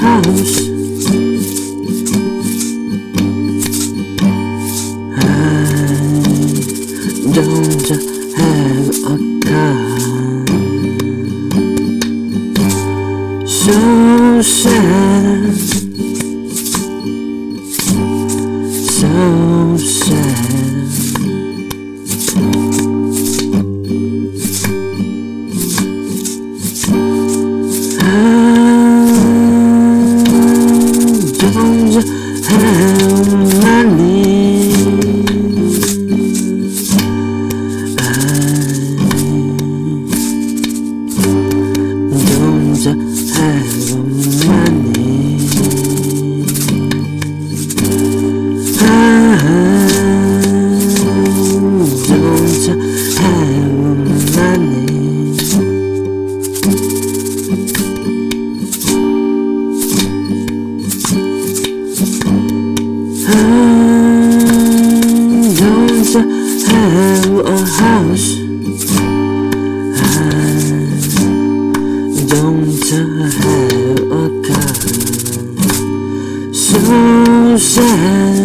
house. So sad, so sad. I don't have money. I don't have money. I don't have money. I don't have a house. I don't have a car. So sad.